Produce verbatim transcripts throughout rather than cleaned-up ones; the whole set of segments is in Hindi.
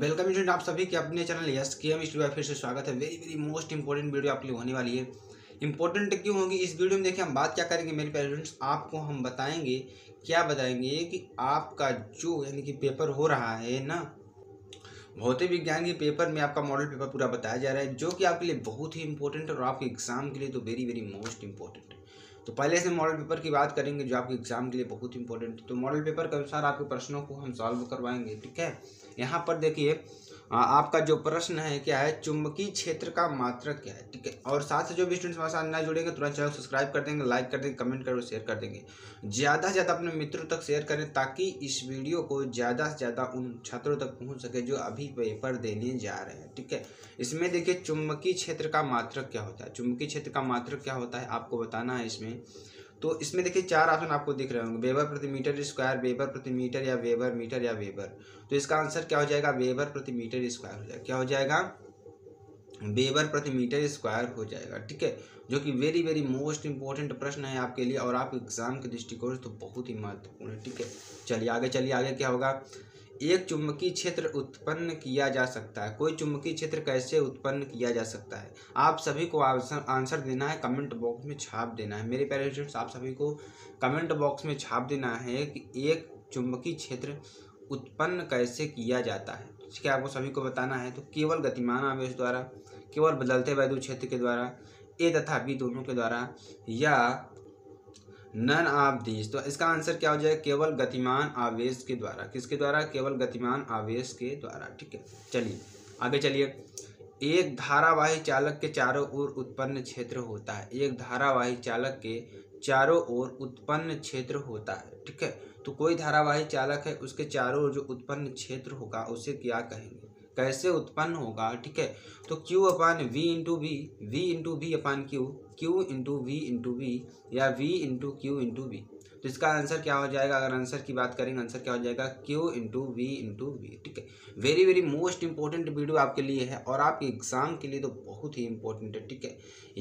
वेलकम स्टूडेंट, आप सभी के अपने चैनल एसकेएम स्टडी में फिर से स्वागत है। Very very most important video आपके लिए होने वाली है। इंपॉर्टेंट क्यों होगी इस वीडियो में देखिए हम बात क्या करेंगे मेरे प्यारे स्टूडेंट्स, आपको हम बताएंगे क्या बताएंगे कि आपका जो यानी कि पेपर हो रहा है ना, भौतिक विज्ञान के पेपर में आपका मॉडल पेपर पूरा बताया जा रहा है, जो कि आपके लिए बहुत ही इंपॉर्टेंट और आपके एग्जाम के लिए तो वेरी वेरी मोस्ट इंपॉर्टेंट। तो पहले से मॉडल पेपर की बात करेंगे जो आपके एग्जाम के लिए बहुत इंपॉर्टेंट है। तो मॉडल पेपर के अनुसार आपके प्रश्नों को हम सॉल्व करवाएंगे, ठीक है। यहाँ पर देखिए आपका जो प्रश्न है क्या है, चुंबकीय क्षेत्र का मात्रक क्या है, ठीक है। और साथ से जो भी स्टूडेंट्स हमारे साथ ना जुड़ेंगे तुरंत चैनल सब्सक्राइब कर देंगे, लाइक कर देंगे, कमेंट करो, शेयर कर देंगे, ज़्यादा से ज़्यादा अपने मित्रों तक शेयर करें ताकि इस वीडियो को ज़्यादा से ज़्यादा उन छात्रों तक पहुँच सके जो अभी पेपर देने जा रहे हैं, ठीक है। इसमें देखिए चुंबकीय क्षेत्र का मात्रक क्या होता है, चुंबकीय क्षेत्र का मात्रक क्या होता है आपको बताना है इसमें। तो इसमें देखिए चार ऑप्शन आपको दिख रहे होंगे, वेबर प्रति मीटर स्क्वायर, वेबर प्रति मीटर या वेबर मीटर या वेबर। तो इसका आंसर क्या हो जाएगा, वेबर प्रति मीटर स्क्वायर हो जाएगा। क्या हो जाएगा, वेबर प्रति मीटर स्क्वायर हो जाएगा, ठीक है। जो कि वेरी वेरी मोस्ट इंपॉर्टेंट प्रश्न है आपके लिए और आपके एग्जाम के दृष्टिकोण से तो बहुत ही महत्वपूर्ण है, ठीक है। चलिए आगे चलिए आगे क्या होगा, एक चुंबकीय क्षेत्र उत्पन्न किया जा सकता है, कोई चुंबकीय क्षेत्र कैसे उत्पन्न किया जा सकता है। आप सभी को आंसर आंसर देना है, कमेंट बॉक्स में छाप देना है मेरे प्यारे स्टूडेंट्स। आप सभी को कमेंट बॉक्स में छाप देना है कि एक चुंबकीय क्षेत्र उत्पन्न कैसे किया जाता है, ठीक है। आपको सभी को बताना है। तो केवल गतिमान आवेश द्वारा, केवल बदलते वैद्युत क्षेत्र के द्वारा, ए तथा बी दोनों के द्वारा, या नन ऑफ दीज। तो इसका आंसर क्या हो जाएगा, केवल गतिमान आवेश के द्वारा। किसके द्वारा, केवल गतिमान आवेश के द्वारा, ठीक है। चलिए आगे चलिए, एक धारावाही चालक के चारों ओर उत्पन्न क्षेत्र होता है, एक धारावाही चालक के चारों ओर उत्पन्न क्षेत्र होता है, ठीक है। तो कोई धारावाही चालक है, उसके चारों ओर जो उत्पन्न क्षेत्र होगा उसे क्या कहेंगे, कैसे उत्पन्न होगा, ठीक है। तो Q upon V into V, V into V upon Q, Q into V into V, या V into Q into V. तो इसका आंसर क्या हो जाएगा, अगर आंसर की बात करेंगे आंसर क्या हो जाएगा, Q into V into V, ठीक है। Very very most important video आपके लिए है और आपके एग्जाम के लिए तो बहुत ही इंपॉर्टेंट है, ठीक है।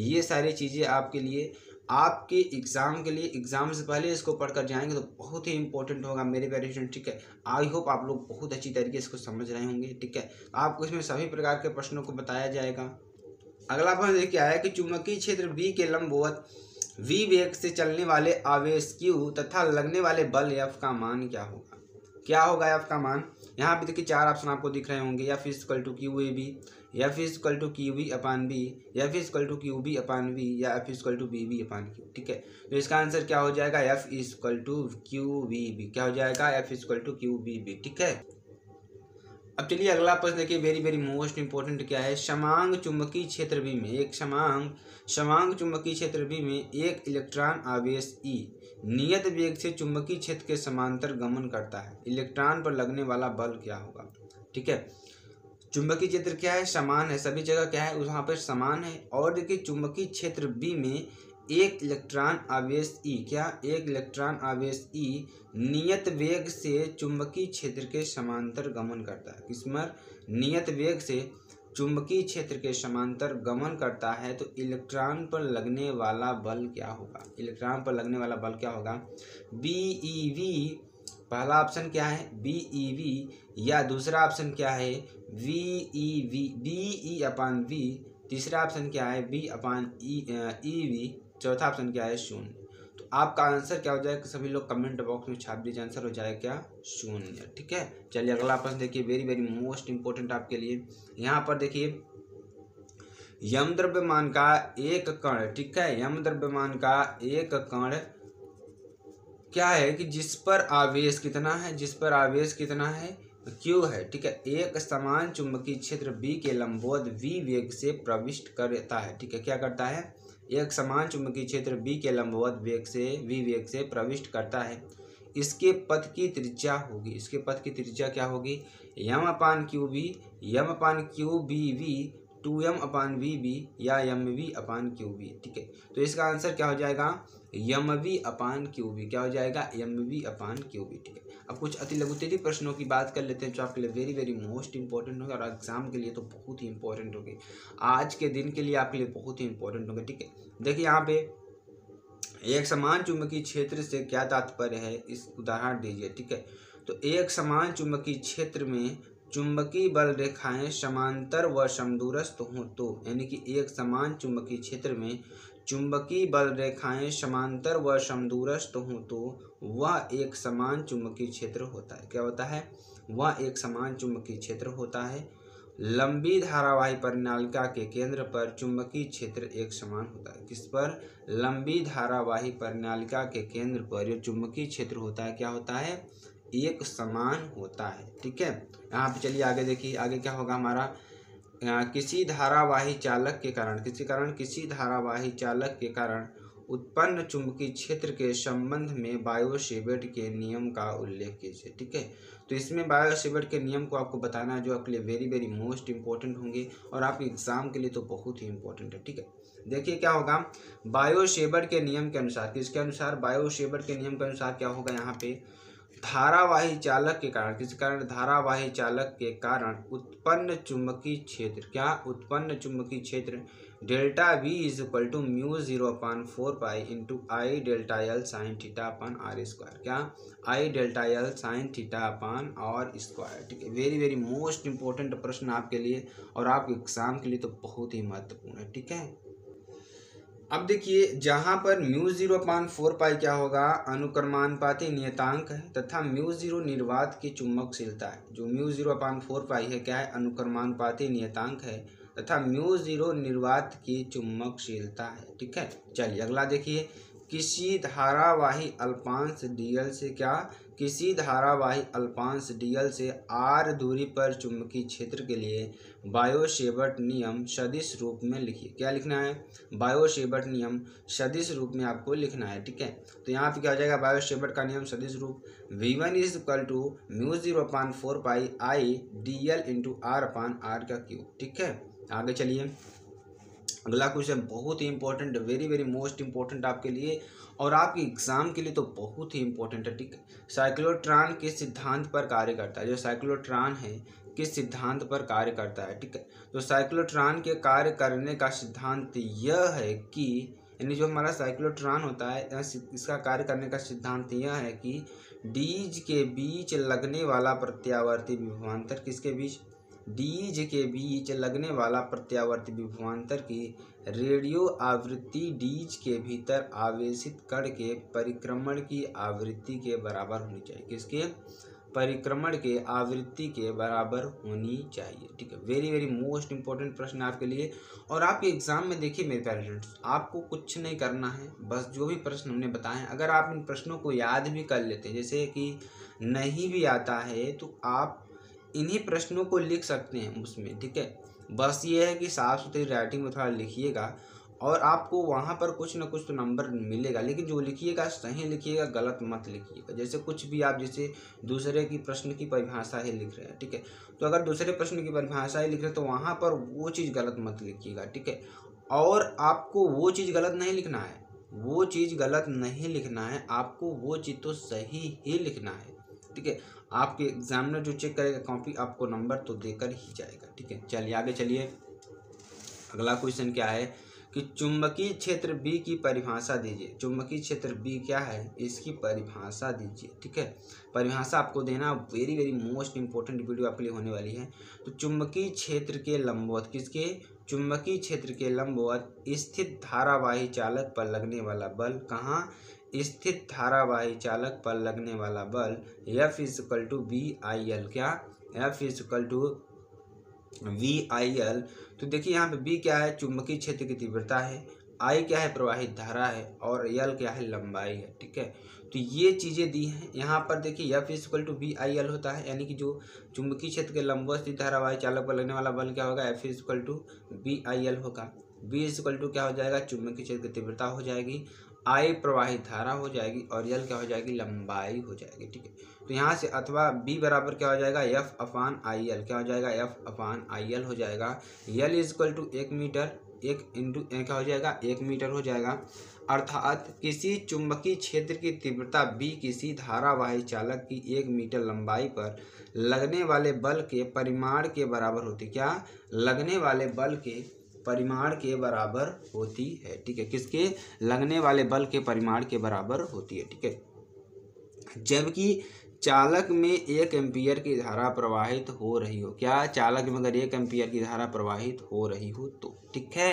ये सारी चीज़ें आपके लिए, आपके एग्ज़ाम के लिए, एग्ज़ाम से पहले इसको पढ़कर जाएंगे तो बहुत ही इंपॉर्टेंट होगा मेरे प्यारे स्टूडेंट, ठीक है। आई होप आप लोग बहुत अच्छी तरीके से इसको समझ रहे होंगे, ठीक है। आपको इसमें सभी प्रकार के प्रश्नों को बताया जाएगा। अगला प्रश्न देखिए आया कि चुंबकीय क्षेत्र बी के लंबवत वी वेग से चलने वाले आवेश क्यू तथा लगने वाले बल एफ का मान क्या होगा, क्या होगा एफ का मान। यहाँ पे देखिए चार ऑप्शन आपको दिख रहे होंगे, या फिर equal to Q A B, या फिर equal to Q B upon B, या फिर equal to Q B upon B, या F equal to B B upon Q, ठीक है। तो इसका आंसर क्या हो जाएगा, F equal to Q B B. क्या हो जाएगा, F equal to Q B B, ठीक है। अब चलिए अगला प्रश्न देखिए, वेरी वेरी मोस्ट इंपॉर्टेंट क्या है, समांग चुंबकीय क्षेत्र बी में एक समांग समांग चुंबकीय क्षेत्र बी में एक इलेक्ट्रॉन आवेश ई नियत वेग से चुंबकीय क्षेत्र के समांतर गमन करता है, इलेक्ट्रॉन पर लगने वाला बल क्या होगा, ठीक है। चुंबकीय क्षेत्र क्या है, समान है, सभी जगह क्या है वहाँ पर समान है। और देखिए चुंबकीय क्षेत्र बी में एक इलेक्ट्रॉन आवेश ई, क्या, एक इलेक्ट्रॉन आवेश ई नियत वेग से चुंबकीय क्षेत्र के समांतर गमन करता है, किस्मर नियत वेग से चुंबकीय क्षेत्र के समांतर गमन करता है। तो इलेक्ट्रॉन पर लगने वाला बल क्या होगा, इलेक्ट्रॉन पर लगने वाला बल क्या होगा, बी ई वी पहला ऑप्शन क्या है, बी ई वी, या दूसरा ऑप्शन क्या है, V E V, B E upon V, तीसरा ऑप्शन क्या है, B upon E E V, चौथा ऑप्शन क्या है, शून्य। तो आपका आंसर क्या हो जाएगा, सभी लोग कमेंट बॉक्स में छाप दीजिए, आंसर हो जाएगा क्या, शून्य, ठीक है। चलिए अगला प्रश्न देखिए, वेरी वेरी मोस्ट इंपॉर्टेंट आपके लिए। यहाँ पर देखिए यम द्रव्यमान का एक कण, ठीक है, यम द्रव्यमान का एक कण क्या है कि जिस पर आवेश कितना है, जिस पर आवेश कितना है, क्यू है, ठीक है, एक समान चुंबकीय क्षेत्र बी के लंबवत वी वेग से प्रविष्ट करता है, ठीक है। क्या करता है, एक समान चुंबकीय क्षेत्र बी के लंबवत वेग से वी वेग से प्रविष्ट करता है। इसके पथ की त्रिज्या होगी, इसके पथ की त्रिज्या क्या होगी, M upon Q B, M upon Q B V, two M upon V B, या M V upon Q B, ठीक है। तो इसका आंसर क्या हो जाएगा, M V upon Q B. क्या हो जाएगा, M V upon Q B, ठीक है। अब कुछ अति लघुतरी प्रश्नों की बात कर लेते हैं जो आपके लिए वेरी वेरी मोस्ट इंपॉर्टेंट होंगे और एग्जाम के लिए तो बहुत ही इंपॉर्टेंट होंगे, आज के दिन के लिए आपके लिए बहुत ही इंपॉर्टेंट होंगे, ठीक है। देखिए यहाँ पे एक समान चुंबकीय क्षेत्र से क्या तात्पर्य है, इस उदाहरण दीजिए, ठीक है। तो एक समान चुंबकीय क्षेत्र में चुंबकीय बल रेखाएं समांतर व समदूरस्थ हों तो, यानी कि एक समान चुंबकीय क्षेत्र में चुंबकीय बल रेखाएं समांतर व समदूरस्थ हों तो वह एक समान चुंबकीय क्षेत्र होता है। क्या होता है? वह एक समान चुंबकीय क्षेत्र होता है। लंबी धारावाही परिनालिका के केंद्र पर चुंबकीय क्षेत्र एक समान होता है। किस पर? लंबी धारावाही परिनालिका के केंद्र पर जो चुंबकीय क्षेत्र होता है क्या होता है? एक समान होता है। ठीक है, यहाँ पे चलिए आगे देखिए आगे क्या होगा हमारा। किसी धारावाही चालक के कारण किसी कारण किसी धारावाही चालक के कारण उत्पन्न चुंबकीय क्षेत्र के संबंध में बायोसेवेट के नियम का उल्लेख कीजिए। ठीक है, तो इसमें बायोसेवेट के नियम को आपको बताना है, जो आपके लिए वेरी वेरी मोस्ट इम्पोर्टेंट होंगे और आपके एग्जाम के लिए तो बहुत ही इम्पोर्टेंट है। ठीक है, देखिए क्या होगा बायोसेवेट के नियम के अनुसार। किसके अनुसार? बायोसेवेट के नियम के अनुसार क्या होगा यहाँ पे? धारावाही चालक के कारण किस कारण धारावाही चालक के कारण उत्पन्न चुंबकीय क्षेत्र क्या उत्पन्न चुंबकीय क्षेत्र delta V is equal to mu zero upon four pi into I delta L sine theta upon R square. क्या? I delta L sine theta upon R square. ठीक है, वेरी वेरी मोस्ट इंपॉर्टेंट प्रश्न आपके लिए और आपके एग्जाम के लिए तो बहुत ही महत्वपूर्ण है। ठीक है, अब देखिए जहाँ पर mu zero point four pi क्या होगा अनुक्रमानुपाती नियतांक है तथा म्यू जीरो निर्वात की चुम्बकशीलता है। जो mu zero point four pi है क्या है? अनुक्रमानुपाती नियतांक है तथा म्यू जीरो निर्वात की चुम्बकशीलता है। ठीक है, चलिए अगला देखिए किसी धारावाही अल्पांश डीएल से क्या किसी धारावाही अल्पांश डीएल से आर दूरी पर चुंबकीय क्षेत्र के लिए बायोसेवर्ट नियम सदिश रूप में लिखिए। क्या लिखना है? बायोसेवर्ट नियम सदिश रूप में आपको लिखना है। ठीक है, तो यहाँ पे क्या हो जाएगा बायोसेवर्ट का नियम सदिश रूप V one is equal to mu zero upon four pi I D L into R upon R का क्यूब। ठीक है, आगे चलिए अगला क्वेश्चन बहुत ही important very very most important आपके लिए और आपके एग्जाम के लिए तो बहुत ही इंपॉर्टेंट है। ठीक है, साइक्लोट्रॉन किस सिद्धांत पर कार्य करता है? जो साइक्लोट्रॉन है किस सिद्धांत पर कार्य करता है? ठीक है, तो साइक्लोट्रॉन के कार्य करने का सिद्धांत यह है कि यानी जो हमारा साइक्लोट्रॉन होता है इसका कार्य करने का सिद्धांत यह है कि डीज के बीच लगने वाला प्रत्यावर्ती विभवांतर किसके बीच डीज के बीच लगने वाला प्रत्यावर्ती विभवांतर की रेडियो आवृत्ति डीज के भीतर आवेशित कण के परिक्रमण की आवृत्ति के बराबर होनी चाहिए। किसके? परिक्रमण के आवृत्ति के बराबर होनी चाहिए। ठीक है, वेरी वेरी मोस्ट इंपॉर्टेंट प्रश्न आपके लिए और आपके एग्जाम में। देखिए मेरे पेरेंट्स, आपको कुछ नहीं करना है, बस जो भी प्रश्न हमने बताए अगर आप इन प्रश्नों को याद भी कर लेते हैं, जैसे कि नहीं भी आता है तो आप इन्हीं प्रश्नों को लिख सकते हैं उसमें। ठीक है, बस ये है कि साफ सुथरी राइटिंग में थोड़ा लिखिएगा और आपको वहाँ पर कुछ ना कुछ तो नंबर मिलेगा, लेकिन जो लिखिएगा सही लिखिएगा, गलत मत लिखिएगा। जैसे कुछ भी आप जैसे दूसरे की प्रश्न की परिभाषा ही लिख रहे हैं, ठीक है, तो अगर दूसरे प्रश्न की परिभाषा ही लिख रहे हैं तो वहाँ पर वो चीज़ गलत मत लिखिएगा। ठीक है, और आपको वो चीज़ गलत नहीं लिखना है वो चीज़ गलत नहीं लिखना है आपको वो चीज़ तो सही ही लिखना है। ठीक है, आपके एग्जामिनर जो चेक करेगा कॉपी आपको नंबर तो देकर ही जाएगा। ठीक है, चलिए आगे चलिए अगला क्वेश्चन क्या है कि चुंबकीय क्षेत्र बी की परिभाषा दीजिए। चुंबकीय क्षेत्र बी क्या है इसकी परिभाषा दीजिए। ठीक है, परिभाषा आपको देना very very most important video आपके लिए होने वाली है। तो चुंबकीय क्षेत्र के लंबवत किसके चुंबकीय क्षेत्र के लंबवत स्थित धारावाही चालक पर लगने वाला बल कहाँ स्थित धारावाही चालक पर लगने वाला बल F is equal to V I L. क्या? F is equal to V I L. तो देखिए यहाँ पे बी क्या है चुंबकीय क्षेत्र की तीव्रता है, आई क्या है प्रवाहित धारा है और एल क्या है लंबाई है। ठीक है, तो ये चीज़ें दी हैं। यहाँ पर देखिए F is equal to V I L होता है, यानी कि जो चुंबकीय क्षेत्र के लंबवत स्थित धारावाही चालक पर लगने वाला बल क्या होगा F is equal to V I L होगा। बी इज इक्वल टू क्या हो जाएगा चुंबकीय क्षेत्र की तीव्रता हो जाएगी, आई प्रवाहित धारा हो जाएगी और यल क्या हो जाएगी लंबाई हो जाएगी। ठीक है, तो यहाँ से अथवा बी बराबर क्या हो जाएगा एफ अपान आई एल। क्या हो जाएगा एफ अपान आई एल हो जाएगा। यल इज इक्वल टू एक मीटर एक इंटू क्या हो जाएगा एक मीटर हो जाएगा। अर्थात किसी चुंबकीय क्षेत्र की तीव्रता बी किसी धारावाही चालक की एक मीटर लंबाई पर लगने वाले बल के परिमाण के बराबर होती क्या लगने वाले बल के परिमाण के बराबर होती है। ठीक है, किसके लगने वाले बल के परिमाण के बराबर होती है। ठीक है, जबकि चालक में एक एम्पियर की धारा प्रवाहित हो रही हो, क्या चालक में अगर एक एम्पियर की धारा प्रवाहित हो रही हो तो ठीक है।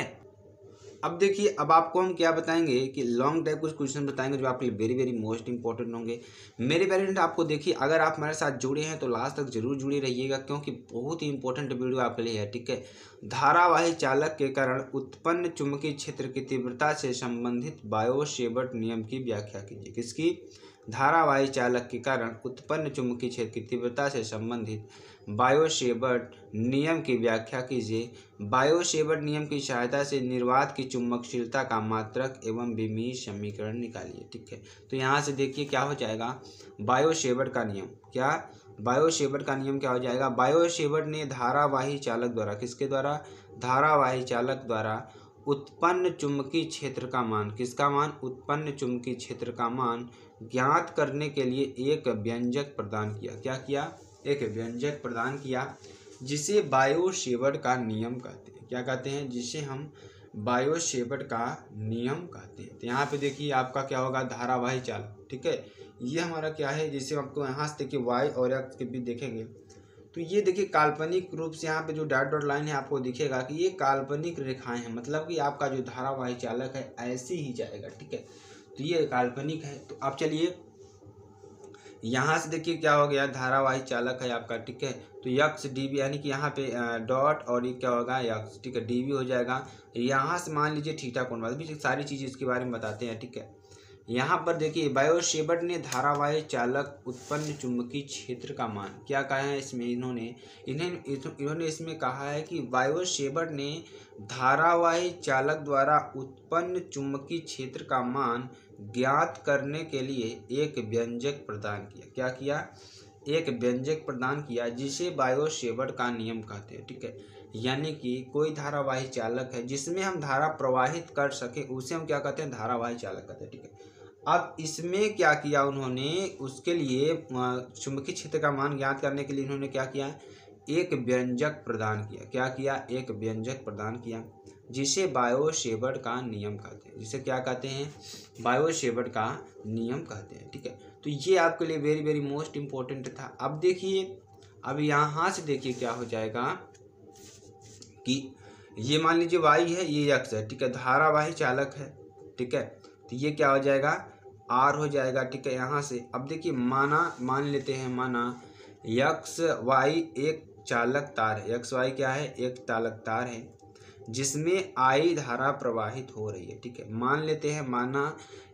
अब देखिए, अब आपको हम क्या बताएंगे कि लॉन्ग टाइप कुछ क्वेश्चन बताएंगे जो आपके लिए वेरी वेरी मोस्ट इंपॉर्टेंट होंगे। मेरे पेरेंट आपको देखिए, अगर आप हमारे साथ जुड़े हैं तो लास्ट तक जरूर जुड़े रहिएगा क्योंकि बहुत ही इंपॉर्टेंट वीडियो आपके लिए है, ठीक है। धारावाही चालक के कारण उत्पन्न चुंबकीय क्षेत्र की तीव्रता से संबंधित बायोशेवर्ट नियम की व्याख्या कीजिए। किसकी? धारावाही चालक के कारण उत्पन्न चुंबकीय क्षेत्र की तीव्रता से संबंधित बायोशेवर्ट नियम की व्याख्या कीजिए। बायोशेवर्ट नियम की सहायता से निर्वात की चुंबकशीलता का मात्रक एवं विमीय समीकरण निकालिए, ठीक है। तो यहाँ से देखिए क्या हो जाएगा, बायोशेवर्ट का नियम, क्या बायोशेवर्ट का नियम क्या हो जाएगा, बायोशेवर्ट ने धारावाही चालक द्वारा, किसके द्वारा, धारावाही चालक द्वारा उत्पन्न चुंबकीय क्षेत्र का मान, किसका मान, उत्पन्न चुंबकीय क्षेत्र का मान ज्ञात करने के लिए एक व्यंजक प्रदान किया। क्या किया? एक व्यंजक प्रदान किया, जिसे बायोशेवर्ट का नियम कहते हैं। क्या कहते हैं? जिसे हम बायोशेवर्ट का नियम कहते हैं। तो यहाँ पे देखिए आपका क्या होगा, धारावाही चालक, ठीक है। ये हमारा क्या है, जिसे आपको यहाँ से देखिए वाई और एक्स के बीच देखेंगे तो ये देखिए काल्पनिक रूप से यहाँ पे जो डॉट डॉट लाइन है आपको दिखेगा कि ये काल्पनिक रेखाएं हैं, मतलब कि आपका जो धारावाही चालक है ऐसे ही जाएगा, ठीक है। तो ये काल्पनिक है। तो आप चलिए यहाँ से देखिए क्या हो गया, धारावाही चालक है आपका, ठीक है। तो यक्स डी बी, यानी कि यहाँ पे डॉट और ये क्या होगा यक्स, ठीक है, डी बी हो जाएगा। यहाँ से मान लीजिए थीटा कोण, बात भी सारी चीज़ें इसके बारे में बताते हैं, ठीक है। यहाँ पर देखिए बायोशेवर्ट ने धारावाही चालक उत्पन्न चुंबकीय क्षेत्र का मान, क्या कहा है इसमें, इन्होंने इन्हें इन्होंने इसमें कहा है कि बायोशेवर्ट ने धारावाही चालक द्वारा उत्पन्न चुंबकीय क्षेत्र का मान ज्ञात करने के लिए एक व्यंजक प्रदान किया। क्या किया? एक व्यंजक प्रदान किया, जिसे बायोशेवर्ट का नियम कहते हैं, ठीक है। यानी कि कोई धारावाही चालक है जिसमें हम धारा प्रवाहित कर सके उसे हम क्या कहते हैं, धारावाही चालक कहते हैं, ठीक है। अब इसमें क्या किया उन्होंने, उसके लिए चुंबकीय क्षेत्र का मान ज्ञात करने के लिए इन्होंने क्या किया, एक व्यंजक प्रदान किया। क्या किया? एक व्यंजक प्रदान किया, जिसे बायोशेवर्ट का नियम कहते हैं, जिसे क्या कहते हैं, बायोशेवर्ट का नियम कहते हैं, ठीक है। तो ये आपके लिए वेरी वेरी मोस्ट इम्पोर्टेंट था। अब देखिए, अब यहाँ से देखिए क्या हो जाएगा कि ये मान लीजिए वाई है, ये एक्स है, ठीक है, धारावाही चालक है, ठीक है। तो ये क्या हो जाएगा, आर हो जाएगा, ठीक है। यहाँ से अब देखिए माना, मान लेते हैं, माना एक्स वाई एक चालक तार है, एक्स वाई क्या है, एक चालक तार है जिसमें आई धारा प्रवाहित हो रही है, ठीक है। मान लेते हैं, माना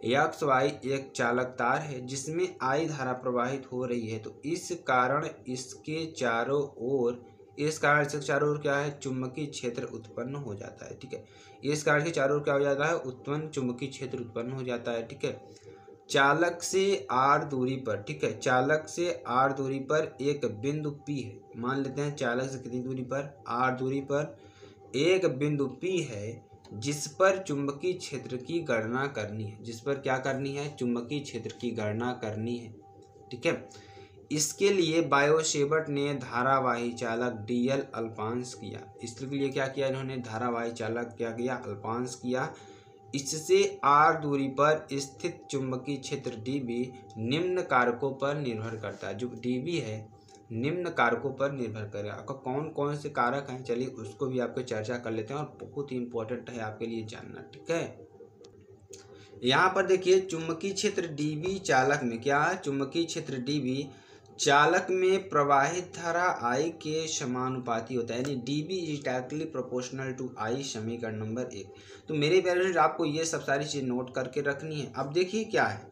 एक्स वाई एक चालक तार है जिसमें आई धारा प्रवाहित हो रही है, तो इस कारण इसके चारों ओर इस कारण से चारों ओर क्या है, चुंबकीय क्षेत्र उत्पन्न हो जाता है, ठीक है। इस कारण से चारों ओर क्या हो जाता है, उत्पन्न चुंबकीय क्षेत्र उत्पन्न हो जाता है, ठीक है। चालक से आर दूरी पर, ठीक है, चालक से आर दूरी पर एक बिंदु पी है, मान लेते हैं चालक से कितनी दूरी पर, आर दूरी पर एक बिंदु पी है, जिस पर चुंबकीय क्षेत्र की गणना करनी है, जिस पर क्या करनी है, चुंबकीय क्षेत्र की गणना करनी है, ठीक है। इसके लिए बायोशेवर्ट ने धारावाही चालक डीएल अल्पांश किया, इसके लिए क्या किया इन्होंने, धारावाही चालक क्या किया, अल्पांश किया। इससे आर दूरी पर स्थित चुंबकीय क्षेत्र डीबी निम्न कारकों पर निर्भर करता है, जो डीबी है निम्न कारकों पर निर्भर करेगा। आपका कौन कौन से कारक हैं, चलिए उसको भी आपको चर्चा कर लेते हैं और बहुत ही इंपॉर्टेंट है आपके लिए जानना, ठीक है। यहाँ पर देखिए चुंबकीय क्षेत्र डीबी चालक में, क्या चुंबकीय क्षेत्र डीबी चालक में प्रवाहित धारा I के समानुपाती होता है, यानी dB is directly proportional to I, समीकरण नंबर एक। तो मेरे पेरेंट्स आपको ये सब सारी चीज़ नोट करके रखनी है। अब देखिए क्या है,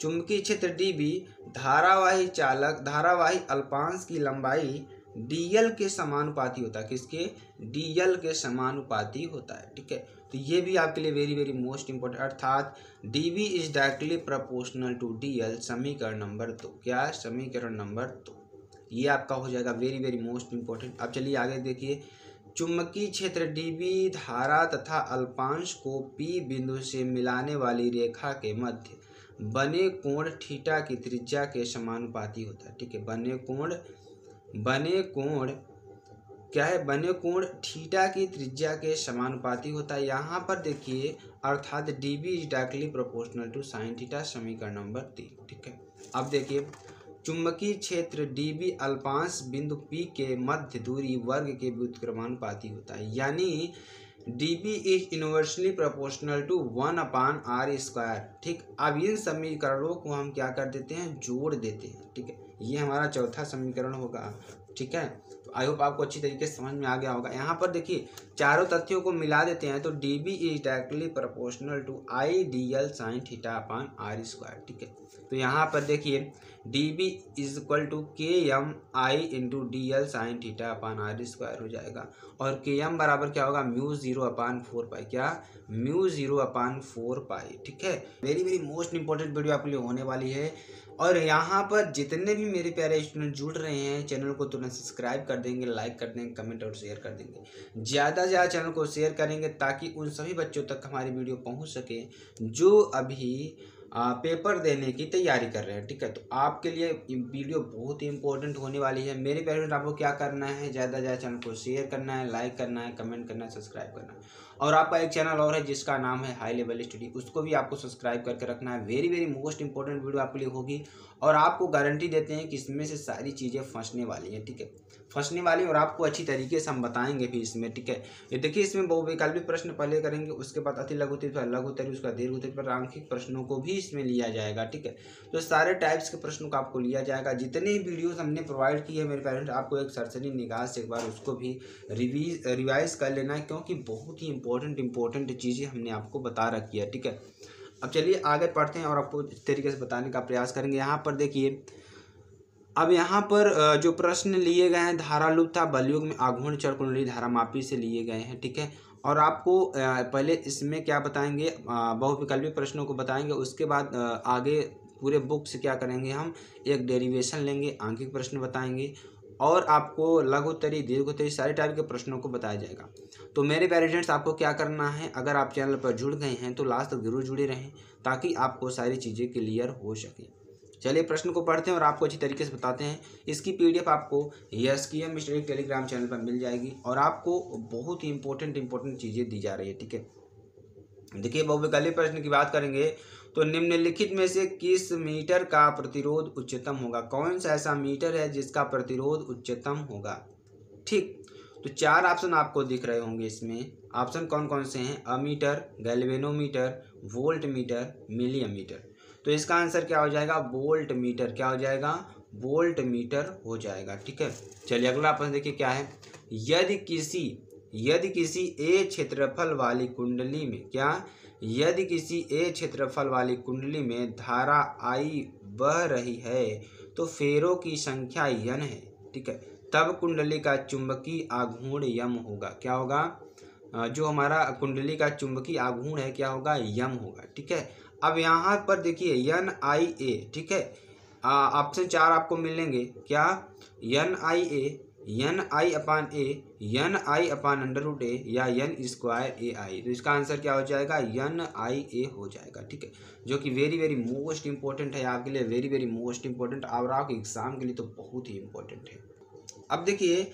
चुंबकीय क्षेत्र डीबी धारावाही चालक धारावाही अल्पांश की लंबाई डीएल के समानुपाती होता है, किसके, डीएल के समानुपाती होता है, ठीक है। तो ये भी आपके लिए वेरी वेरी मोस्ट इंपॉर्टेंट, अर्थात dB is directly proportional to dL, समीकरण नंबर दो, क्या समीकरण नंबर दो। ये आपका हो जाएगा वेरी वेरी मोस्ट इंपॉर्टेंट। अब चलिए आगे देखिए, चुंबकीय क्षेत्र डीबी धारा तथा अल्पांश को पी बिंदु से मिलाने वाली रेखा के मध्य बने कोण थीटा की त्रिज्या के समानुपाती होता है, ठीक है। बने कोण बने कोण क्या है, बने कोण थीटा की त्रिज्या के समानुपाती होता है। यहाँ पर देखिए अर्थात dB is directly proportional to sine theta, समीकरण नंबर तीन, ठीक है। अब देखिए चुंबकीय क्षेत्र डीबी अल्पांश बिंदु पी के मध्य दूरी वर्ग के व्युत्क्रमानुपाती होता है, यानी dB is inversely proportional to one upon R square. ठीक, अब इन समीकरणों को हम क्या कर देते हैं, जोड़ देते हैं। ठीक है, ये हमारा चौथा समीकरण होगा। ठीक है, तो आई होप आपको अच्छी तरीके से समझ में आ गया होगा। यहाँ पर देखिए चारों तथ्यों को मिला देते हैं तो dB is directly proportional to I D L sine theta upon R square. ठीक है, तो यहाँ पर देखिए dB is equal to K M I into d L sine theta upon R square हो जाएगा, और के एम बराबर क्या होगा, mu zero upon four pi. क्या, mu zero upon four pi. ठीक है, मेरी मेरी मोस्ट इंपॉर्टेंट वीडियो आपके लिए होने वाली है। और यहाँ पर जितने भी मेरे प्यारे स्टूडेंट जुड़ रहे हैं, चैनल को तुरंत सब्सक्राइब कर देंगे, लाइक कर देंगे, कमेंट और शेयर कर देंगे। ज़्यादा से ज़्यादा चैनल को शेयर करेंगे ताकि उन सभी बच्चों तक हमारी वीडियो पहुँच सके जो अभी आ, पेपर देने की तैयारी कर रहे हैं। ठीक है, तो आपके लिए वीडियो बहुत ही इंपॉर्टेंट होने वाली है। मेरे पेरेंट्स, आपको क्या करना है, ज़्यादा से ज़्यादा चैनल को शेयर करना है, लाइक करना है, कमेंट करना है, सब्सक्राइब करना है। और आपका एक चैनल और है जिसका नाम है हाई लेवल स्टडी, उसको भी आपको सब्सक्राइब करके रखना है। Very very most important video आपके लिए होगी, और आपको गारंटी देते हैं कि इसमें से सारी चीज़ें फंसने वाली हैं। ठीक है, फंसने वाली, और आपको अच्छी तरीके से हम बताएंगे भी इसमें। ठीक है, ये देखिए इसमें बहुविकल्पी प्रश्न पहले करेंगे, उसके बाद अति लघु उत्तरीय, लघु उत्तरीय, उसका दीर्घ उत्तरीय पर आंशिक प्रश्नों को भी इसमें लिया जाएगा। ठीक है, तो सारे टाइप्स के प्रश्नों को आपको लिया जाएगा। जितने वीडियोस हमने प्रोवाइड किए हैं मेरे पेरेंट्स, आपको एक सरसरी निगाह से एक बार उसको भी रिवीज रिवाइज कर लेना है, क्योंकि बहुत ही इंपॉर्टेंट इंपॉर्टेंट चीज़ें हमने आपको बता रखी है। ठीक है, अब चलिए आगे पढ़ते हैं और आपको इस तरीके से बताने का प्रयास करेंगे। यहाँ पर देखिए, अब यहाँ पर जो प्रश्न लिए गए हैं, धारालुप था, बलयुग में आघूर्ण चर कुंडली धारामापी से लिए गए हैं। ठीक है, और आपको पहले इसमें क्या बताएंगे, बहुविकल्पी प्रश्नों को बताएंगे, उसके बाद आगे पूरे बुक से क्या करेंगे, हम एक डेरिवेशन लेंगे, आंकिक प्रश्न बताएंगे, और आपको लघुत्तरीय, दीर्घोत्तरीय, सारे टाइप के प्रश्नों को बताया जाएगा। तो मेरे पेरेंट्स, आपको क्या करना है, अगर आप चैनल पर जुड़ गए हैं तो लास्ट तक जरूर जुड़े रहें ताकि आपको सारी चीज़ें क्लियर हो सकें। चलिए प्रश्न को पढ़ते हैं और आपको अच्छी तरीके से बताते हैं। इसकी पीडीएफ आपको एसकेएम स्टडी टेलीग्राम चैनल पर मिल जाएगी, और आपको बहुत ही इंपॉर्टेंट इंपॉर्टेंट चीज़ें दी जा रही है। ठीक है, देखिए बहुविकल्पी प्रश्न की बात करेंगे तो निम्नलिखित में से किस मीटर का प्रतिरोध उच्चतम होगा, कौन सा ऐसा मीटर है जिसका प्रतिरोध उच्चतम होगा। ठीक, तो चार ऑप्शन आपको दिख रहे होंगे, इसमें ऑप्शन कौन कौन से हैं, ammeter, galvanometer, voltmeter, milliammeter. तो इसका आंसर क्या हो जाएगा, वोल्ट मीटर। क्या हो जाएगा, वोल्ट मीटर हो जाएगा। ठीक है, चलिए अगला प्रश्न देखिए क्या है, यदि किसी यदि किसी ए क्षेत्रफल वाली कुंडली में क्या यदि किसी ए क्षेत्रफल वाली कुंडली में धारा आई बह रही है तो फेरों की संख्या यन है। ठीक है, तब कुंडली का चुंबकीय आघूर्ण यम होगा। क्या होगा, जो हमारा कुंडली का चुंबकीय आघूर्ण है क्या होगा, यम होगा। ठीक है, अब यहाँ पर देखिए यन आई ए, ठीक है, ऑप्शन चार आपको मिलेंगे, क्या, यन आई ए, यन आई अपान ए, यन आई अपान अंडर रूट ए, या यन स्क्वायर ए आई। तो इसका आंसर क्या हो जाएगा, यन आई ए हो जाएगा। ठीक है, जो कि वेरी वेरी मोस्ट इंपॉर्टेंट है आपके लिए, वेरी वेरी मोस्ट इंपॉर्टेंट, और आपके एग्जाम के लिए तो बहुत ही इंपॉर्टेंट है। अब देखिए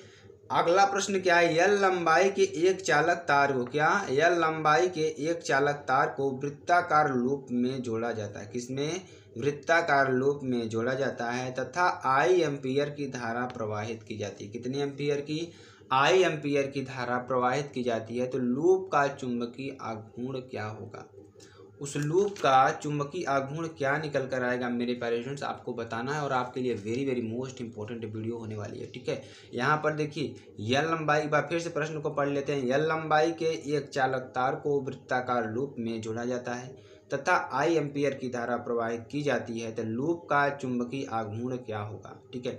अगला प्रश्न क्या है, यल लंबाई के एक चालक तार को क्या यल लंबाई के एक चालक तार को वृत्ताकार लूप में जोड़ा जाता है, किसमें, वृत्ताकार लूप में जोड़ा जाता है, तथा आई एम्पियर की धारा प्रवाहित की जाती है। कितनी एम्पियर की, आई एम्पियर की धारा प्रवाहित की जाती है। तो लूप का चुंबकीय आघूर्ण क्या होगा, उस लूप का चुंबकीय आघूर्ण क्या निकल कर आएगा, मेरे प्यारे स्टूडेंट्स आपको बताना है, और आपके लिए very very most important video होने वाली है। ठीक है, यहाँ पर देखिए यल लंबाई, एक बार फिर से प्रश्न को पढ़ लेते हैं, यल लंबाई के एक चालक तार को वृत्ताकार लूप में जोड़ा जाता है तथा आई एम्पियर की धारा प्रवाहित की जाती है, तो लूप का चुंबकीय आघूर्ण क्या होगा। ठीक है,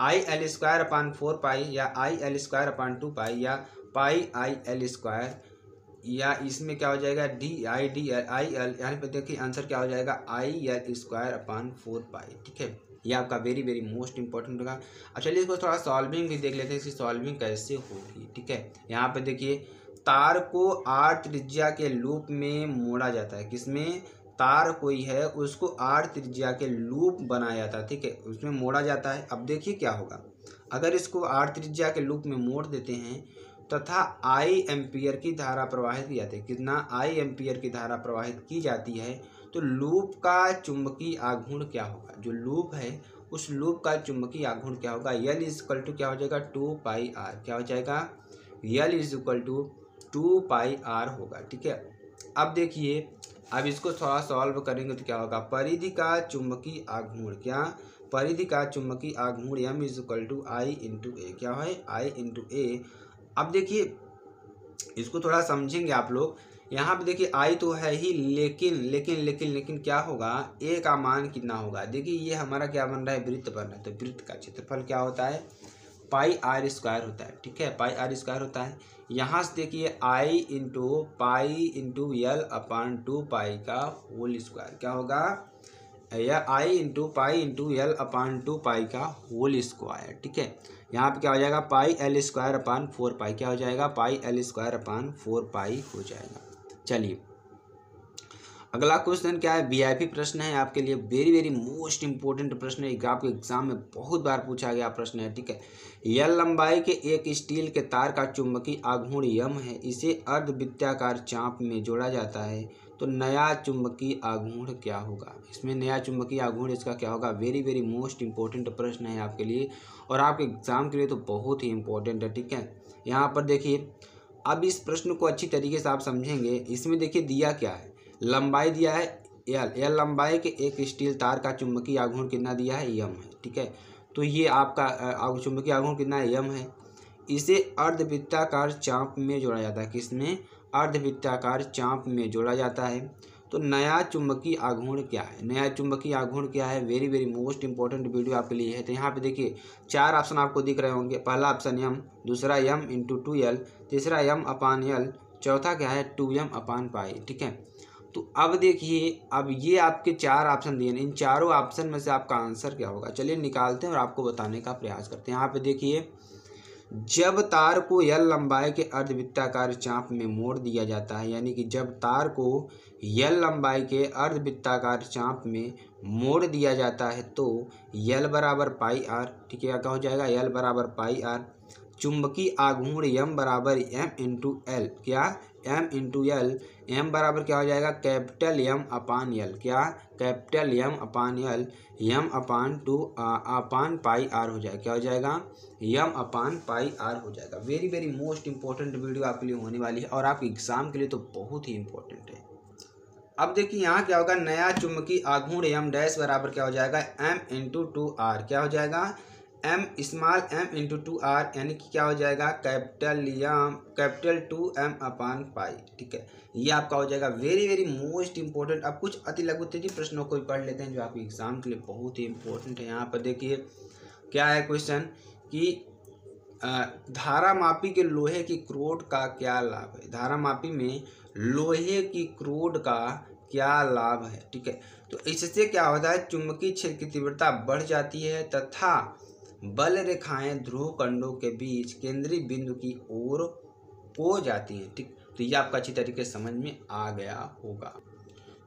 I L square upon four pi, या I L square upon two pi, या पाई आई एल स्क्वायर, या इसमें क्या हो जाएगा, d I D L I L, यहाँ पर देखिए आंसर क्या हो जाएगा, I L square upon four pi. ठीक है, ये आपका वेरी वेरी मोस्ट इंपॉर्टेंट होगा। अब चलिए इसको थोड़ा सॉल्विंग भी देख लेते हैं, इसकी सॉल्विंग कैसे होगी। ठीक है, यहाँ पे देखिए तार को आर त्रिज्या के लूप में मोड़ा जाता है, किसमें, तार कोई है उसको आर त्रिज्या के लूप बनाया जाता है। ठीक है, उसमें मोड़ा जाता है। अब देखिए क्या होगा, अगर इसको आर त्रिज्या के लूप में मोड़ देते हैं तथा आई एम्पियर की धारा प्रवाहित की जाती है, कितना, आई एम्पियर की धारा प्रवाहित की जाती है, तो लूप का चुंबकीय आघूर्ण क्या होगा, जो लूप है उस लूप का चुंबकीय आघूर्ण क्या होगा। यल इज इक्वल टू क्या हो जाएगा टू पाई आर, क्या हो जाएगा L is equal to two pi R होगा। ठीक है, अब देखिए अब इसको थोड़ा सॉल्व करेंगे तो क्या होगा, परिधि का चुंबकीय आघूर्ण, क्या परिधि का चुंबकीय आघूर्ण M is equal to I into A, क्या है आई इंटू ए। अब देखिए इसको थोड़ा समझेंगे आप लोग, यहाँ पे देखिए आई तो है ही, लेकिन लेकिन लेकिन लेकिन क्या होगा, ए का मान कितना होगा। देखिए ये हमारा क्या बन रहा है, वृत्त बन रहा है, तो वृत्त का क्षेत्रफल क्या होता है पाई आर स्क्वायर होता है। ठीक है, पाई आर स्क्वायर होता है। यहाँ से देखिए I into pi into L upon two pi का होल स्क्वायर, क्या होगा या I into pi into L upon two pi का होल स्क्वायर। ठीक है, यहाँ पे क्या हो जाएगा pi L square upon four pi, क्या हो जाएगा pi L square upon four pi हो जाएगा। चलिए अगला क्वेश्चन क्या है, वीआईपी प्रश्न है आपके लिए, वेरी वेरी मोस्ट इंपॉर्टेंट प्रश्न है, आपके एग्जाम में बहुत बार पूछा गया प्रश्न है। ठीक है, यल लंबाई के एक स्टील के तार का चुंबकीय आघूर्ण यम है, इसे अर्धवृत्ताकार चाप में जोड़ा जाता है तो नया चुंबकीय आघूर्ण क्या होगा। इसमें नया चुंबकीय आघूर्ण इसका क्या होगा, वेरी वेरी मोस्ट इंपॉर्टेंट प्रश्न है आपके लिए और आपके एग्जाम के लिए तो बहुत ही इंपॉर्टेंट है। ठीक है, यहाँ पर देखिए अब इस प्रश्न को अच्छी तरीके से आप समझेंगे। इसमें देखिए दिया क्या है, लंबाई दिया है एल, एल लंबाई के एक स्टील तार का चुंबकीय आघूर्ण कितना दिया है यम है। ठीक है, तो ये आपका चुंबकीय आघूर्ण कितना है यम है, इसे अर्धवृत्ताकार चाप में जोड़ा जाता है, किसमें अर्धवृत्ताकार चाप में जोड़ा जाता है तो नया चुंबकीय आघूर्ण क्या है। नया चुंबकीय आघूर्ण क्या है, very very most important video आपके लिए है। तो यहाँ पे देखिए चार ऑप्शन आपको दिख रहे होंगे, पहला ऑप्शन यम, दूसरा यम इंटू टू यल, तीसरा यम अपान यल, चौथा क्या है टू यम अपान पाई। ठीक है, तो अब देखिए अब ये आपके चार ऑप्शन दिए, इन चारों ऑप्शन में से आपका आंसर क्या होगा, चलिए निकालते हैं और आपको बताने का प्रयास करते हैं। यहाँ पे देखिए जब तार को यल लंबाई के अर्धवृत्ताकार चाप में मोड़ दिया जाता है, यानी कि जब तार को यल लंबाई के अर्धवृत्ताकार चाप में मोड़ दिया जाता है तो यल बराबर पाई आर, ठीक है क्या हो जाएगा यल बराबर पाई आर, चुंबकीय आघूर्ण यम बराबर एम इंटू एल, क्या एम इंटू एल, एम बराबर क्या हो जाएगा कैपिटल यम अपान एल, क्या capital M upon L, M upon two upon pi R हो जाएगा, क्या हो जाएगा यम अपान पाई आर हो जाएगा। Very very most important video आपके लिए होने वाली है और आपके एग्जाम के लिए तो बहुत ही इंपॉर्टेंट है। अब देखिए यहाँ क्या होगा, नया चुंबकीय आघूर्ण एम डैश बराबर क्या हो जाएगा एम इंटू टू आर, क्या हो जाएगा M small M into two R, यानी कि क्या हो जाएगा capital M capital two M upon pi. ठीक है, ये आपका हो जाएगा वेरी वेरी मोस्ट इंपॉर्टेंट। अब कुछ अति लघुत्तरीय प्रश्नों को भी पढ़ लेते हैं जो आपके एग्जाम के लिए बहुत ही इंपॉर्टेंट है। यहाँ पर देखिए क्या है क्वेश्चन कि धारामापी के लोहे की क्रोड का क्या लाभ है, धारामापी में लोहे की क्रोड का क्या लाभ है। ठीक है, तो इससे क्या होता है चुंबकीय क्षेत्र की तीव्रता बढ़ जाती है तथा बल रेखाएं ध्रुव खंडों के बीच केंद्रीय बिंदु की ओर हो जाती हैं। ठीक, तो ये आपका अच्छी तरीके से समझ में आ गया होगा।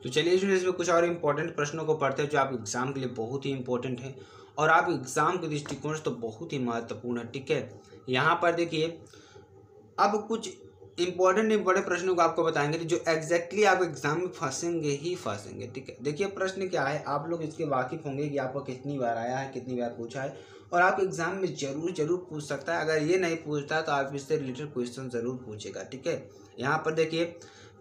तो चलिए इसमें कुछ और इम्पोर्टेंट प्रश्नों को पढ़ते हैं जो आप एग्जाम के लिए बहुत ही इंपॉर्टेंट है और आप एग्जाम के दृष्टिकोण से तो बहुत ही महत्वपूर्ण है। ठीक है, यहाँ पर देखिए अब कुछ इम्पोर्टेंट इम्पोर्टेंट प्रश्नों को आपको बताएंगे जो एग्जैक्टली आप एग्जाम में फंसेंगे ही फंसेंगे। ठीक है, देखिए प्रश्न क्या है, आप लोग इसके वाकिफ होंगे कि आपको कितनी बार आया है कितनी बार पूछा है और आप एग्जाम में जरूर जरूर पूछ सकता है, अगर ये नहीं पूछता तो आप इससे रिलेटेड क्वेश्चन जरूर पूछेगा। ठीक है, यहाँ पर देखिए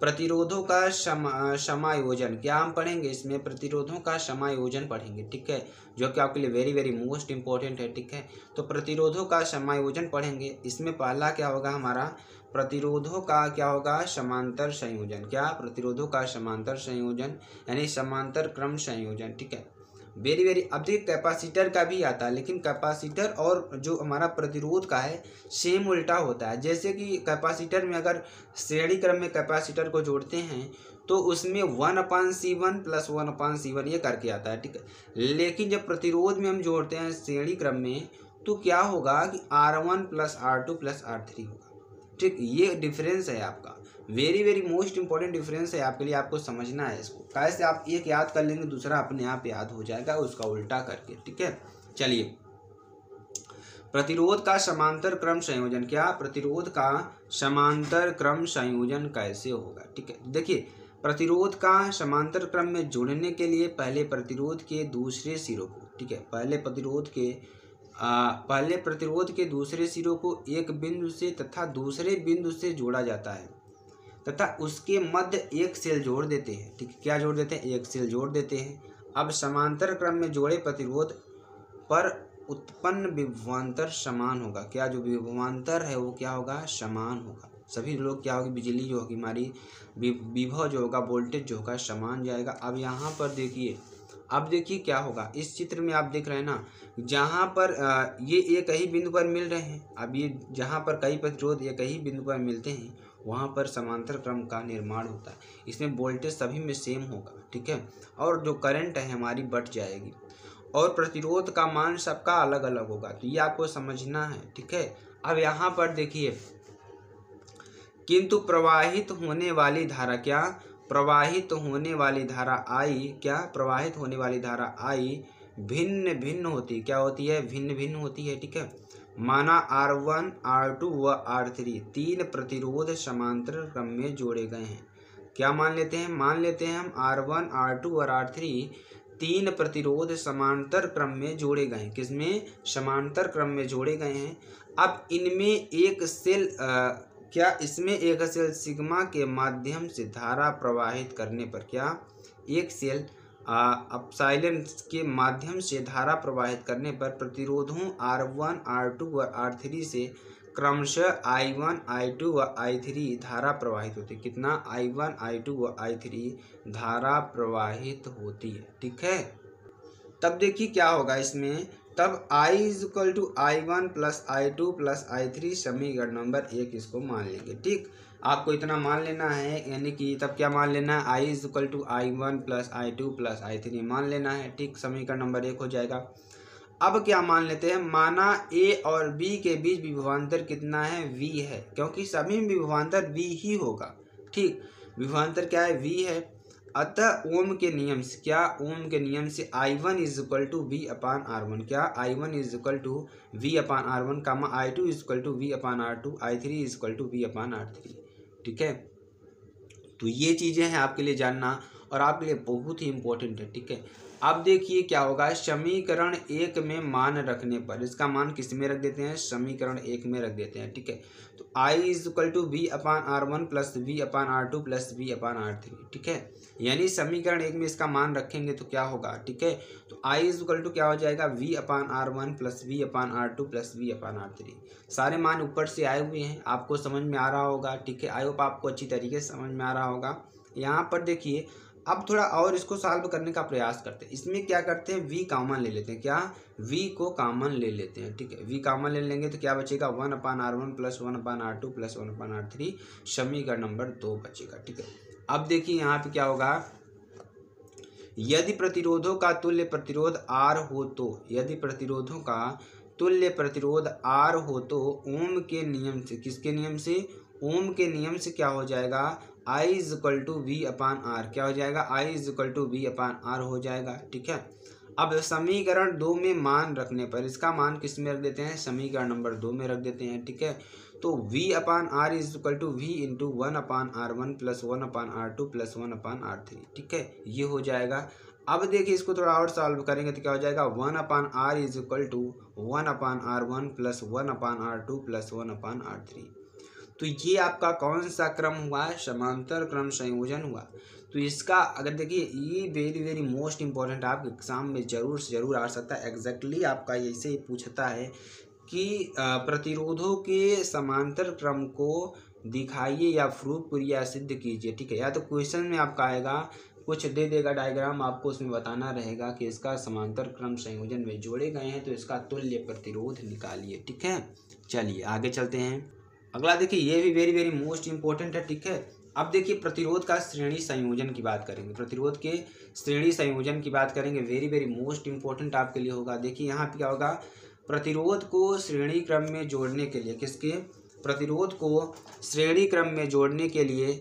प्रतिरोधों का समा समायोजन क्या हम पढ़ेंगे, इसमें प्रतिरोधों का समायोजन पढ़ेंगे। ठीक है, जो कि आपके लिए वेरी वेरी मोस्ट इम्पोर्टेंट है। ठीक है, तो प्रतिरोधों का समायोजन पढ़ेंगे, इसमें पहला क्या होगा हमारा प्रतिरोधों का क्या होगा समांतर संयोजन, क्या प्रतिरोधों का समांतर संयोजन यानी समांतर क्रम संयोजन। ठीक है, वेरी वेरी अब देखिए कैपेसिटर का भी आता है, लेकिन कैपेसिटर और जो हमारा प्रतिरोध का है सेम उल्टा होता है। जैसे कि कैपेसिटर में अगर श्रेणी क्रम में कैपेसिटर को जोड़ते हैं तो उसमें one upon C one plus one upon C one ये करके आता है। ठीक है, लेकिन जब प्रतिरोध में हम जोड़ते हैं श्रेणी क्रम में तो क्या होगा कि R one plus R two plus R three होगा। ठीक, ये डिफरेंस है आपका, very very most important difference है आपके लिए, आपको समझना है इसको। कैसे आप एक याद कर लेंगे दूसरा अपने आप याद हो जाएगा उसका उल्टा करके। ठीक है, चलिए प्रतिरोध का समांतर क्रम संयोजन, क्या प्रतिरोध का समांतर क्रम संयोजन कैसे होगा। ठीक है, देखिए प्रतिरोध का समांतर क्रम में जुड़ने के लिए पहले प्रतिरोध के दूसरे सिरों को ठीक है, पहले प्रतिरोध के आ, पहले प्रतिरोध के दूसरे सिरों को एक बिंदु से तथा दूसरे बिंदु से जोड़ा जाता है तथा उसके मध्य एक सेल जोड़ देते हैं। ठीक, क्या जोड़ देते हैं? एक सेल जोड़ देते हैं। अब समांतर क्रम में जोड़े प्रतिरोध पर उत्पन्न विभवांतर समान होगा। क्या जो विभवांतर है वो क्या होगा? समान होगा। सभी लोग क्या होगी? बिजली जो होगी हमारी विभव जो होगा, वोल्टेज जो होगा, समान जाएगा। अब यहाँ पर देखिए, अब देखिए क्या होगा इस चित्र में, आप देख रहे हैं ना, जहाँ पर ये एक ही बिंदु पर मिल रहे हैं। अब ये जहाँ पर कई प्रतिरोध एक ही बिंदु पर मिलते हैं वहाँ पर समांतर क्रम का निर्माण होता है। इसमें वोल्टेज सभी में सेम होगा, ठीक है, और जो करंट है हमारी बढ़ जाएगी और प्रतिरोध का मान सबका अलग अलग होगा। तो ये आपको समझना है, ठीक है। अब यहाँ पर देखिए, किंतु प्रवाहित होने वाली धारा, क्या प्रवाहित होने वाली धारा आई, क्या प्रवाहित होने वाली धारा आई भिन्न भिन्न होती है। क्या होती है? भिन्न भिन्न होती है, ठीक है। माना आर वन आर टू व आर थ्री तीन प्रतिरोध समांतर क्रम में जोड़े गए हैं। क्या मान लेते हैं? मान लेते हैं हम आर वन आर टू और आर थ्री तीन प्रतिरोध समांतर क्रम में जोड़े गए हैं। किसमें? समांतर क्रम में जोड़े गए हैं। अब इनमें एक सेल आ, क्या इसमें एक सेल सिग्मा के माध्यम से धारा प्रवाहित करने पर, क्या एक सेल एप्सिलॉन के माध्यम से धारा प्रवाहित करने पर प्रतिरोधों आर वन आर टू व आर थ्री से क्रमशः आई वन आई टू व आई थ्री धारा प्रवाहित होती है। कितना? आई वन आई टू व आई थ्री धारा प्रवाहित होती है, ठीक है। तब देखिए क्या होगा इसमें, तब I is equal to I one plus I two plus I three समीकरण नंबर एक इसको मान लेंगे। ठीक, आपको इतना मान लेना है, यानी कि तब क्या मान लेना है? I is equal to I one plus I two plus I three मान लेना है, ठीक, समीकरण नंबर एक हो जाएगा। अब क्या मान लेते हैं? माना A और B के बीच विभवांतर कितना है? V है, क्योंकि सभी में विभवांतर V ही होगा। ठीक, विभवांतर क्या है? V है। अतः ओम के नियम से, क्या ओम के नियम से I one is equal to V upon R one, क्या I one is equal to V upon R one comma I two is equal to V upon R two I three is equal to V upon R three, ठीक है। तो ये चीज़ें हैं आपके लिए जानना और आपके लिए बहुत ही इम्पोर्टेंट है, ठीक है। अब देखिए क्या होगा, समीकरण एक में मान रखने पर, इसका मान किस में रख देते हैं? समीकरण एक में रख देते हैं, ठीक है। तो I is equal to V upon R one plus V upon R two plus V upon R three, ठीक है। यानी समीकरण एक में इसका मान रखेंगे तो क्या होगा, ठीक है। तो I इज इक्वल टू क्या हो जाएगा? V upon R one plus V upon R two plus V upon R three. सारे मान ऊपर से आए हुए हैं, आपको समझ में आ रहा होगा, ठीक है। आई होप आपको अच्छी तरीके से समझ में आ रहा होगा। यहाँ पर देखिए, अब थोड़ा और इसको सॉल्व करने का प्रयास करते हैं। इसमें क्या करते हैं? v कॉमन ले लेते हैं। क्या? v को कॉमन ले लेते हैं, ठीक है। v कॉमन ले लेंगे तो क्या बचेगा? One upon R one plus one upon R two plus one upon R three समीकरण नंबर दो बचेगा, ठीक है। अब देखिए यहाँ पे क्या होगा, यदि प्रतिरोधों का तुल्य प्रतिरोध आर हो तो, यदि प्रतिरोधों का तुल्य प्रतिरोध आर हो तो ओम के नियम से, किसके नियम से? ओम के नियम से क्या हो जाएगा? I is equal to V upon R, क्या हो जाएगा? I is equal to V upon R हो जाएगा, ठीक है। अब समीकरण दो में मान रखने पर, इसका मान किस में रख देते हैं? समीकरण नंबर दो में रख देते हैं, ठीक है। तो v upon R is equal to V into one upon R one plus one upon R two plus one upon R three, ठीक है, ये हो जाएगा। अब देखिए इसको थोड़ा और सॉल्व करेंगे तो क्या हो जाएगा? One upon R is equal to one upon R one plus one upon R two plus one upon R three. तो ये आपका कौन सा क्रम हुआ? समांतर क्रम संयोजन हुआ। तो इसका अगर देखिए, ये वेरी वेरी मोस्ट इम्पॉर्टेंट आपके एग्जाम में ज़रूर से ज़रूर आ सकता है। एग्जैक्टली आपका ऐसे ही पूछता है कि प्रतिरोधों के समांतर क्रम को दिखाइए या प्रूव करिए या सिद्ध कीजिए, ठीक है। या तो क्वेश्चन में आपका आएगा, कुछ दे देगा डायग्राम, आपको उसमें बताना रहेगा कि इसका समांतर क्रम संयोजन में जोड़े गए हैं तो इसका तुल्य प्रतिरोध निकालिए, ठीक है। चलिए आगे चलते हैं। अगला देखिए, ये भी वेरी वेरी मोस्ट इम्पोर्टेंट है, ठीक है। अब देखिए प्रतिरोध का श्रेणी संयोजन की बात करेंगे, प्रतिरोध के श्रेणी संयोजन की बात करेंगे, वेरी वेरी मोस्ट इम्पोर्टेंट आपके लिए होगा। देखिए यहाँ पे क्या होगा, प्रतिरोध को श्रेणी क्रम में जोड़ने के लिए, किसके? प्रतिरोध को श्रेणी क्रम में जोड़ने के लिए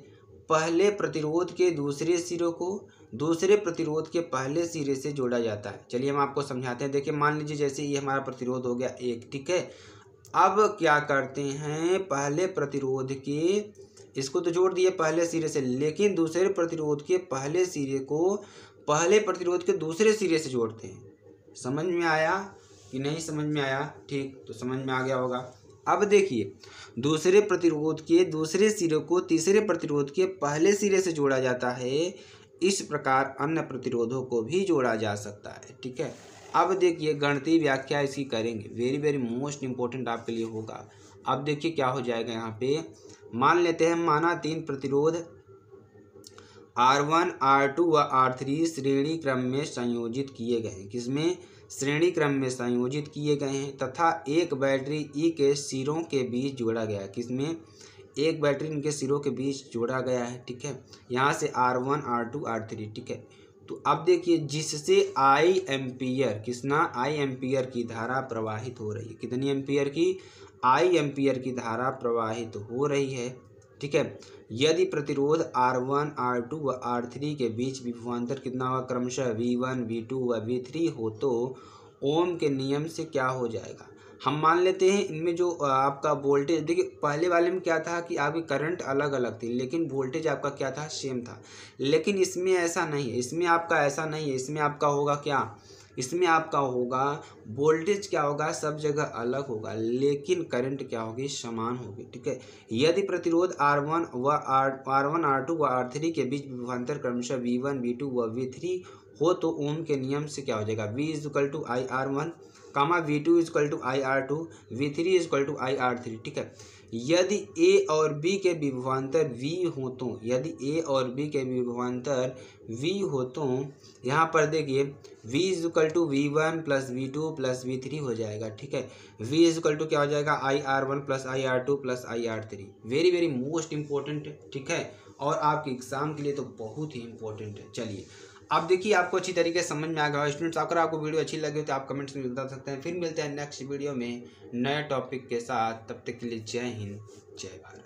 पहले प्रतिरोध के दूसरे सिरों को दूसरे प्रतिरोध के पहले सिरे से जोड़ा जाता है। चलिए हम आपको समझाते हैं। देखिए मान लीजिए जैसे ये हमारा प्रतिरोध हो गया एक, ठीक है। अब क्या करते हैं, पहले प्रतिरोध के, इसको तो जोड़ दिए पहले सिरे से, लेकिन दूसरे प्रतिरोध के पहले सिरे को पहले प्रतिरोध के दूसरे सिरे से जोड़ते हैं। समझ में आया कि नहीं समझ में आया? ठीक, तो समझ में आ गया होगा। अब देखिए, दूसरे प्रतिरोध के दूसरे सिरे को तीसरे प्रतिरोध के पहले सिरे से जोड़ा जाता है, इस प्रकार अन्य प्रतिरोधों को भी जोड़ा जा सकता है। ठीक है, अब देखिए गणितीय व्याख्या इसकी करेंगे, वेरी वेरी मोस्ट इम्पोर्टेंट आपके लिए होगा। अब देखिए क्या हो जाएगा, यहाँ पे मान लेते हैं, माना तीन प्रतिरोध आर वन, आर टू व आर थ्री श्रेणी क्रम में संयोजित किए गए हैं, किसमें? श्रेणी क्रम में संयोजित किए गए हैं, तथा एक बैटरी ई के सिरों के बीच जोड़ा गया है, किसमें? एक बैटरी इनके सिरों के बीच जोड़ा गया है। ठीक है, यहाँ से R one, R two, R three. ठीक है, तो अब देखिए, जिससे आई एम्पियर, किसना? आई एम्पियर की धारा प्रवाहित हो रही है। कितनी एम्पियर की? आई एम्पियर की धारा प्रवाहित हो रही है। ठीक है, यदि प्रतिरोध आर वन, आर टू व आर थ्री के बीच विभवांतर कितना हुआ, क्रमशः वी वन, वी टू व वी थ्री हो, तो ओम के नियम से क्या हो जाएगा, हम मान लेते हैं इनमें जो आपका वोल्टेज, देखिए पहले वाले में क्या था कि आपकी करंट अलग अलग थी, लेकिन वोल्टेज आपका क्या था, सेम था। लेकिन इसमें ऐसा नहीं है, इसमें आपका ऐसा नहीं है, इसमें आपका होगा क्या, इसमें आपका होगा वोल्टेज क्या होगा, सब जगह अलग होगा, लेकिन करंट क्या होगी, समान होगी। ठीक है, यदि प्रतिरोध आर वन व आर वन, आर टू व आर थ्री के बीच विभवांतर क्रमशः वी वन, वी टू व वी थ्री हो, तो ओम के नियम से क्या हो जाएगा, V is equal to I R one comma V two is equal to I R two, V three is equal to I R three. ठीक है, यदि ए और बी के विभवांतर वी हो, तो यदि ए और बी के विभवांतर वी हो, तो यहाँ पर देखिए V is equal to V one plus V two plus V three हो जाएगा। ठीक है, वी इज इक्वल टू क्या हो जाएगा, I R one plus I R two plus I R three. Very very most important. ठीक है, और आपके एग्जाम के लिए तो बहुत ही इम्पोर्टेंट है। चलिए, आप देखिए आपको अच्छी तरीके से समझ में आ गया स्टूडेंट्स। अगर आपको वीडियो अच्छी लगी हो तो आप कमेंट्स में बता सकते हैं। फिर मिलते हैं नेक्स्ट वीडियो में नए टॉपिक के साथ, तब तक के लिए जय हिंद, जय भारत।